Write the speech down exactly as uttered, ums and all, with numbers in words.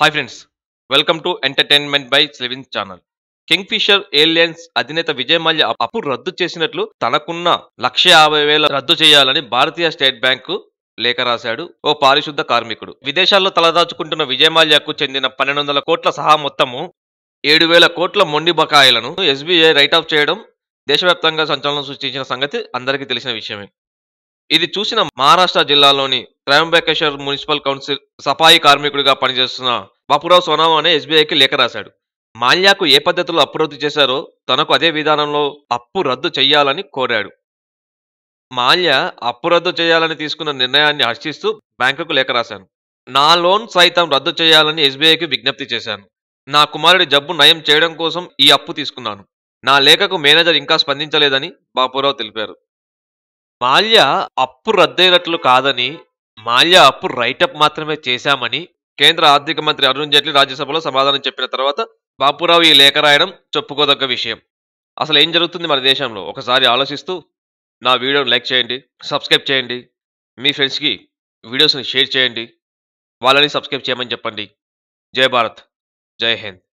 Hi friends, welcome to entertainment by Slevin channel. Kingfisher Airlines అధినేత విజయ్ మల్య అప్పు రద్దు చేసినట్లు తనకున్న లక్ష యాభై వేల రద్దు చేయాలని భారతీయ స్టేట్ బ్యాంకు లేఖ రాశాడు ఓ పారిశుద్ధ కార్మికుడు. విదేశాల్లో తలదాచుకుంటున్న విజయ్ మల్యకు చెందిన పన్నెండు వందల కోట్ల సహా మొత్తము ఏడు వేల కోట్ల మొండి బకాయిలను ఎస్బీఐ రైట్ ఆఫ్ చేయడం దేశవ్యాప్తంగా సంచలనం సృష్టించిన సంగతి అందరికీ తెలిసిన విషయమే. ఇది చూసిన మహారాష్ట్ర జిల్లాలోని త్రయంబకేశ్వర్ మున్సిపల్ కౌన్సిల్ సఫాయి కార్మికుడిగా పనిచేస్తున్న భౌరావ్ సోనావానే ఎస్బీఐకి లేఖ రాశాడు. మాల్యాకు ఏ పద్ధతిలో అప్పు రద్దు చేశారో తనకు అదే విధానంలో అప్పు రద్దు చేయాలని కోరాడు. మాల్యా అప్పు రద్దు చేయాలని తీసుకున్న నిర్ణయాన్ని హర్షిస్తూ బ్యాంకుకు లేఖ రాశాను. నా లోన్ సైతం రద్దు చేయాలని ఎస్బీఐకి విజ్ఞప్తి చేశాను. నా కుమారుడి జబ్బు నయం చేయడం కోసం ఈ అప్పు తీసుకున్నాను. నా లేఖకు మేనేజర్ ఇంకా స్పందించలేదని భౌరావ్ తెలిపారు. మాల్య అప్పు రద్దయినట్లు కాదని, మాల్య అప్పు రైటప్ మాత్రమే చేశామని కేంద్ర ఆర్థిక మంత్రి అరుణ్ జైట్లీ రాజ్యసభలో సమాధానం చెప్పిన తర్వాత బాపురావు ఈ లేఖ రాయడం చెప్పుకోదగ్గ విషయం. అసలు ఏం జరుగుతుంది మన దేశంలో ఒకసారి ఆలోచిస్తూ నా వీడియోని లైక్ చేయండి, సబ్స్క్రైబ్ చేయండి, మీ ఫ్రెండ్స్కి వీడియోస్ని షేర్ చేయండి, వాళ్ళని సబ్స్క్రైబ్ చేయమని చెప్పండి. జై భారత్, జై హింద్.